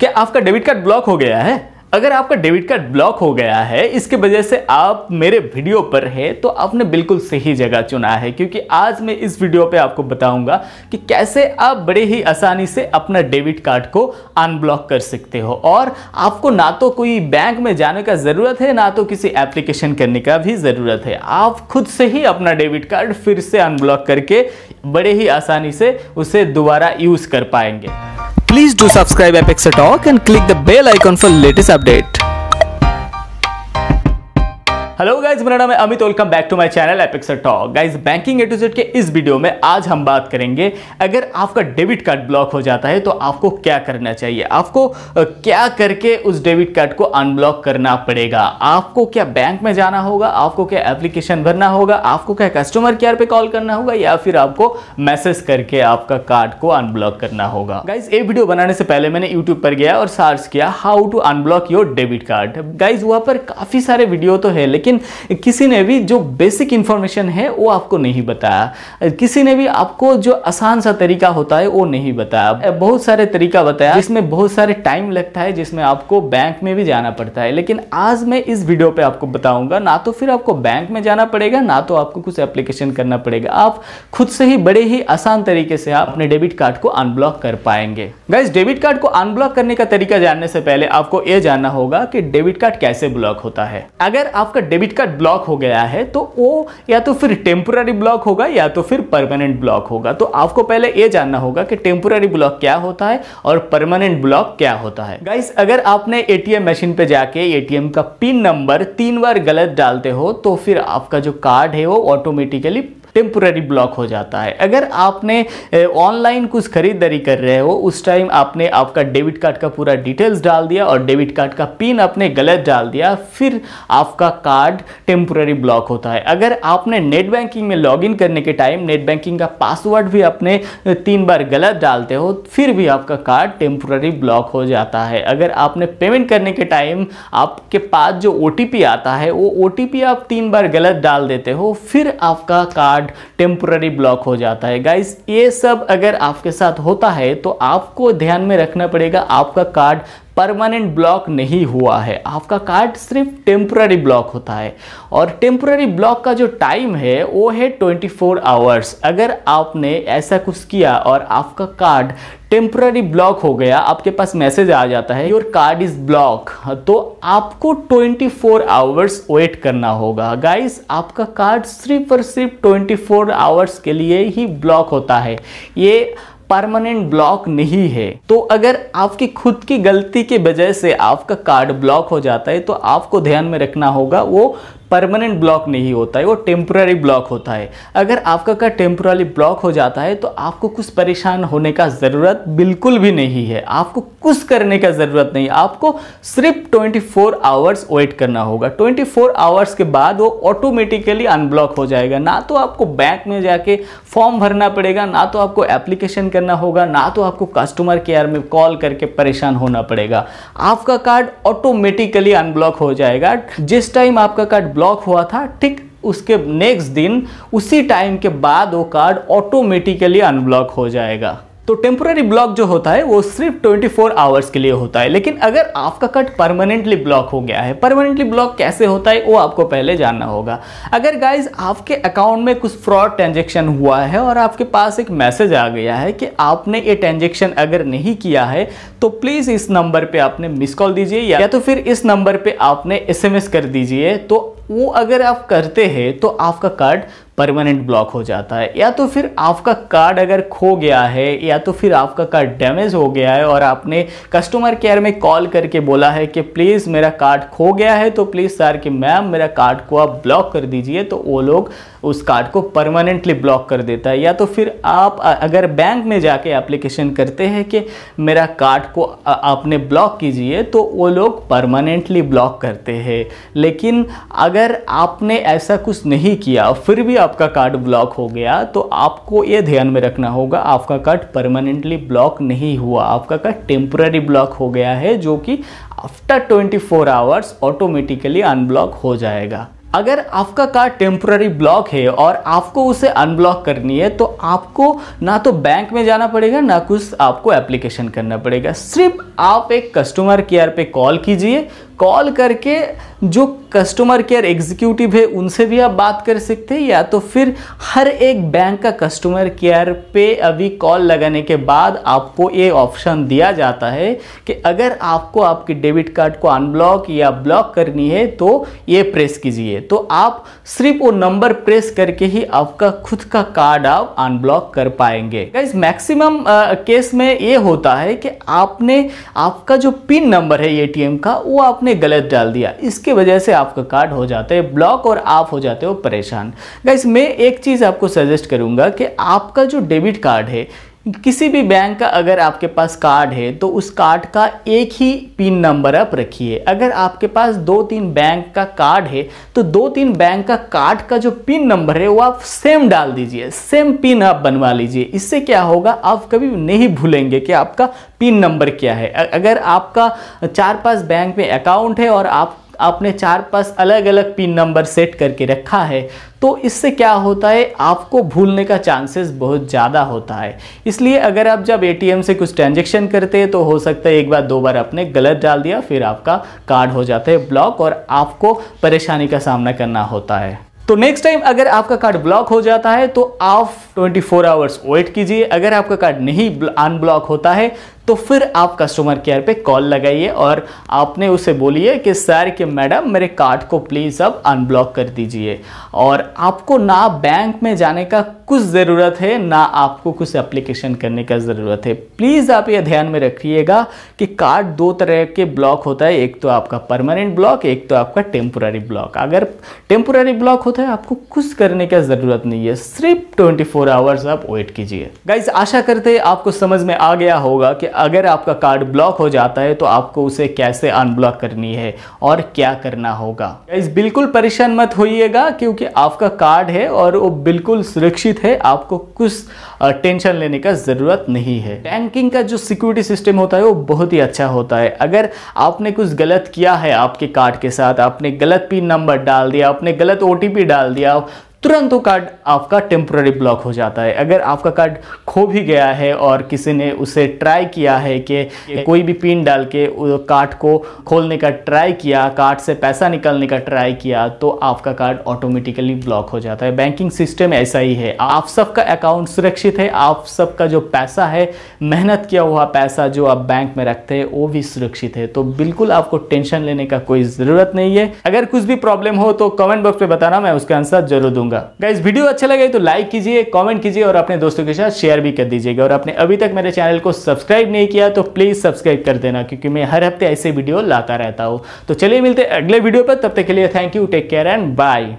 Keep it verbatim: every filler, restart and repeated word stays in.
कि आपका debit card block हो गया है। अगर आपका डेबिट कार्ड ब्लॉक हो गया है इसके वजह से आप मेरे वीडियो पर है तो आपने बिल्कुल सही जगह चुना है, क्योंकि आज मैं इस वीडियो पे आपको बताऊंगा कि कैसे आप बड़े ही आसानी से अपना डेबिट कार्ड को अनब्लॉक कर सकते हो और आपको ना तो कोई बैंक में जाने का ज़रूरत है ना तो किसी एप्लीकेशन करने का भी ज़रूरत है। आप खुद से ही अपना डेबिट कार्ड फिर से अनब्लॉक करके बड़े ही आसानी से उसे दोबारा यूज़ कर पाएंगे। Please do subscribe Apex ATalk and click the bell icon for latest update. Hello guys, मेरा नाम है Amit, welcome back to my channel apex talk. Guys banking A to Z के इस वीडियो में आज हम बात करेंगे अगर आपका डेबिट कार्ड ब्लॉक हो जाता है तो आपको क्या करना चाहिए, आपको क्या करके उस डेबिट कार्ड को अनब्लॉक करना पड़ेगा, आपको क्या बैंक में जाना होगा, आपको क्या एप्लीकेशन भरना होगा, आपको क्या कस्टमर केयर पे कॉल करना होगा या फिर आपको मैसेज करके आपका कार्ड को अनब्लॉक करना होगा। गाइज ये वीडियो बनाने से पहले मैंने यूट्यूब पर गया और सर्च किया how to unblock your debit card. Guys वहाँ पर काफ़ी सारे वीडियो तो है लेकिन किसी ने भी जो बेसिक इंफॉर्मेशन है वो आपको नहीं बताया, किसी ने भी आपको जो आसान सा तरीका होता है वो नहीं बताया। बहुत सारे तरीका बताया जिसमें बहुत सारे टाइम लगता है, जिसमें आपको बैंक में भी जाना पड़ता है। लेकिन आज मैं इस वीडियो पे आपको बताऊंगा ना तो फिर आपको बैंक में जाना पड़ेगा ना तो आपको कुछ एप्लीकेशन करना पड़ेगा, आप खुद से ही बड़े ही आसान तरीके से आप अपने डेबिट कार्ड को अनब्लॉक कर पाएंगे। गाइस डेबिट कार्ड को अनब्लॉक करने का तरीका जानने से पहले आपको यह जानना होगा कि डेबिट कार्ड कैसे ब्लॉक होता है। अगर आपका डेबिट कार्ड ब्लॉक हो गया है तो वो या तो फिर टेम्पोररी ब्लॉक होगा या तो फिर परमानेंट ब्लॉक होगा। तो आपको पहले ये जानना होगा कि टेम्पोररी ब्लॉक क्या होता है और परमानेंट ब्लॉक क्या होता है। गाइस अगर आपने एटीएम मशीन पे जाके एटीएम का पिन नंबर तीन बार गलत डालते हो तो फिर आपका जो कार्ड है वो ऑटोमेटिकली टेम्पोररी ब्लॉक हो जाता है। अगर आपने ऑनलाइन कुछ खरीदारी कर रहे हो उस टाइम आपने आपका डेबिट कार्ड का पूरा डिटेल्स डाल दिया और डेबिट कार्ड का पिन आपने गलत डाल दिया, फिर आपका कार्ड टेम्पोररी ब्लॉक होता है। अगर आपने नेट बैंकिंग में लॉगिन करने के टाइम नेट बैंकिंग का पासवर्ड भी आपने तीन बार गलत डालते हो फिर भी आपका कार्ड टेम्पोररी ब्लॉक हो जाता है। अगर आपने पेमेंट करने के टाइम आपके पास जो ओ टी पी आता है वो ओ टी पी आप तीन बार गलत डाल देते हो फिर आपका कार्ड टेम्पोररी ब्लॉक हो जाता है। गाइस ये सब अगर आपके साथ होता है तो आपको ध्यान में रखना पड़ेगा आपका कार्ड परमानेंट ब्लॉक नहीं हुआ है, आपका कार्ड सिर्फ टेम्पोररी ब्लॉक होता है। और टेम्पोररी ब्लॉक का जो टाइम है वो है चौबीस आवर्स। अगर आपने ऐसा कुछ किया और आपका कार्ड टेम्पोररी ब्लॉक हो गया, आपके पास मैसेज आ जाता है योर कार्ड इज ब्लॉक, तो आपको चौबीस आवर्स वेट करना होगा। गाइस आपका कार्ड सिर्फ और सिर्फ चौबीस आवर्स के लिए ही ब्लॉक होता है, ये परमानेंट ब्लॉक नहीं है। तो अगर आपकी खुद की गलती की वजह से आपका कार्ड ब्लॉक हो जाता है तो आपको ध्यान में रखना होगा वो परमानेंट ब्लॉक नहीं होता है, वो टेम्पोररी ब्लॉक होता है। अगर आपका कार्ड टेम्पोररी ब्लॉक हो जाता है तो आपको कुछ परेशान होने का ज़रूरत बिल्कुल भी नहीं है, आपको कुछ करने का ज़रूरत नहीं, आपको सिर्फ चौबीस आवर्स वेट करना होगा। चौबीस आवर्स के बाद वो ऑटोमेटिकली अनब्लॉक हो जाएगा। ना तो आपको बैंक में जाके फॉर्म भरना पड़ेगा, ना तो आपको एप्लीकेशन करना होगा, ना तो आपको कस्टमर केयर में कॉल करके परेशान होना पड़ेगा, आपका कार्ड ऑटोमेटिकली अनब्लॉक हो जाएगा। जिस टाइम आपका कार्ड ब्लॉक हुआ था ठीक उसके नेक्स्ट दिन उसी टाइम के बाद वो कार्ड ऑटोमेटिकली अनब्लॉक हो जाएगा। तो टेम्पोररी ब्लॉक जो होता है वो सिर्फ चौबीस आवर्स के लिए होता है। लेकिन अगर आपका कार्ड परमानेंटली ब्लॉक हो गया है, परमानेंटली ब्लॉक कैसे होता है वो आपको पहले जानना होगा। अगर गाइज आपके अकाउंट में कुछ फ्रॉड ट्रांजेक्शन हुआ है और आपके पास एक मैसेज आ गया है कि आपने ये ट्रांजेक्शन अगर नहीं किया है तो प्लीज़ इस नंबर पर आपने मिस कॉल दीजिए या तो फिर इस नंबर पर आपने एस एम एस कर दीजिए, तो वो अगर आप करते हैं तो आपका कार्ड परमानेंट ब्लॉक हो जाता है। या तो फिर आपका कार्ड अगर खो गया है या तो फिर आपका कार्ड डैमेज हो गया है और आपने कस्टमर केयर में कॉल करके बोला है कि प्लीज़ मेरा कार्ड खो गया है तो प्लीज़ सर कि मैम मेरा कार्ड को आप ब्लॉक कर दीजिए, तो वो लोग उस कार्ड को परमानेंटली ब्लॉक कर देता है। या तो फिर आप अगर बैंक में जाके एप्लीकेशन करते हैं कि मेरा कार्ड को आपने ब्लॉक कीजिए तो वो लोग परमानेंटली ब्लॉक करते हैं। लेकिन अगर आपने ऐसा कुछ नहीं किया फिर भी आपका कार्ड ब्लॉक हो गया तो आपको ये ध्यान में रखना होगा आपका कार्ड परमानेंटली ब्लॉक नहीं हुआ, आपका कार्ड टेम्पोररी ब्लॉक हो गया है जो कि आफ्टर चौबीस आवर्स ऑटोमेटिकली अनब्लॉक हो जाएगा। अगर आपका कार्ड टेम्पोररी ब्लॉक है और आपको उसे अनब्लॉक करनी है तो आपको ना तो बैंक में जाना पड़ेगा ना कुछ आपको एप्लीकेशन करना पड़ेगा। सिर्फ आप एक कस्टमर केयर पे कॉल कीजिए, कॉल करके जो कस्टमर केयर एग्जीक्यूटिव है उनसे भी आप बात कर सकते हैं, या तो फिर हर एक बैंक का कस्टमर केयर पे अभी कॉल लगाने के बाद आपको ये ऑप्शन दिया जाता है कि अगर आपको आपके डेबिट कार्ड को अनब्लॉक या ब्लॉक करनी है तो ये प्रेस कीजिए। तो आप सिर्फ वो नंबर प्रेस करके ही आपका खुद का कार्ड आप अनब्लॉक कर पाएंगे। गाइस मैक्सिमम केस में ये होता है कि आपने आपका जो पिन नंबर है एटीएम का वो आपने गलत डाल दिया, इसके वजह से आपका कार्ड हो जाता है ब्लॉक और आप हो जाते हो परेशान। गाइस मैं एक चीज आपको सजेस्ट करूंगा कि आपका जो डेबिट कार्ड है किसी भी बैंक का, अगर आपके पास कार्ड है तो उस कार्ड का एक ही पिन नंबर आप रखिए। अगर आपके पास दो तीन बैंक का कार्ड है तो दो तीन बैंक का कार्ड का जो पिन नंबर है वो आप सेम डाल दीजिए, सेम पिन आप बनवा लीजिए। इससे क्या होगा, आप कभी नहीं भूलेंगे कि आपका पिन नंबर क्या है। अगर आपका चार पांच बैंक में अकाउंट है और आप आपने चार पांच अलग अलग पिन नंबर सेट करके रखा है तो इससे क्या होता है, आपको भूलने का चांसेस बहुत ज़्यादा होता है। इसलिए अगर आप जब एटीएम से कुछ ट्रांजेक्शन करते हैं तो हो सकता है एक बार दो बार आपने गलत डाल दिया, फिर आपका कार्ड हो जाता है ब्लॉक और आपको परेशानी का सामना करना होता है। तो नेक्स्ट टाइम अगर आपका कार्ड ब्लॉक हो जाता है तो आप ट्वेंटी फोर आवर्स वेट कीजिए। अगर आपका कार्ड नहीं अनब्लॉक होता है तो फिर आप कस्टमर केयर पे कॉल लगाइए और आपने उसे बोलिए कि सर कि मैडम मेरे कार्ड को प्लीज़ अब अनब्लॉक कर दीजिए। और आपको ना बैंक में जाने का कुछ ज़रूरत है ना आपको कुछ एप्लीकेशन करने का ज़रूरत है। प्लीज़ आप ये ध्यान में रखिएगा कि कार्ड दो तरह के ब्लॉक होता है, एक तो आपका परमानेंट ब्लॉक, एक तो आपका टेम्पोररी ब्लॉक। अगर टेम्पोररी ब्लॉक होता है आपको कुछ करने का ज़रूरत नहीं है, सिर्फ ट्वेंटी फोर आवर्स आप वेट कीजिए। गाइज आशा करते हैं आपको समझ में आ गया होगा कि अगर आपका कार्ड ब्लॉक हो जाता है तो आपको उसे कैसे अनब्लॉक करनी है और क्या करना होगा। गाइस बिल्कुल परेशान मत होइएगा क्योंकि आपका कार्ड है और वो बिल्कुल सुरक्षित है, आपको कुछ टेंशन लेने का ज़रूरत नहीं है। बैंकिंग का जो सिक्योरिटी सिस्टम होता है वो बहुत ही अच्छा होता है। अगर आपने कुछ गलत किया है आपके कार्ड के साथ, आपने गलत पिन नंबर डाल दिया, आपने गलत ओ टी पी डाल दिया, तुरंत वो कार्ड आपका टेम्पोररी ब्लॉक हो जाता है। अगर आपका कार्ड खो भी गया है और किसी ने उसे ट्राई किया है कि कोई भी पिन डाल के कार्ड को खोलने का ट्राई किया, कार्ड से पैसा निकालने का ट्राई किया, तो आपका कार्ड ऑटोमेटिकली ब्लॉक हो जाता है। बैंकिंग सिस्टम ऐसा ही है, आप सबका अकाउंट सुरक्षित है, आप सबका जो पैसा है मेहनत किया हुआ पैसा जो आप बैंक में रखते हैं वो भी सुरक्षित है। तो बिल्कुल आपको टेंशन लेने का कोई ज़रूरत नहीं है। अगर कुछ भी प्रॉब्लम हो तो कमेंट बॉक्स में बताना, मैं उसका आंसर जरूर दूँगा। गाइस वीडियो अच्छा लगे तो लाइक कीजिए, कमेंट कीजिए और अपने दोस्तों के साथ शेयर भी कर दीजिएगा। और आपने अभी तक मेरे चैनल को सब्सक्राइब नहीं किया तो प्लीज सब्सक्राइब कर देना क्योंकि मैं हर हफ्ते ऐसे वीडियो लाता रहता हूं। तो चलिए मिलते हैं अगले वीडियो पर, तब तक के लिए thank you, take care and bye.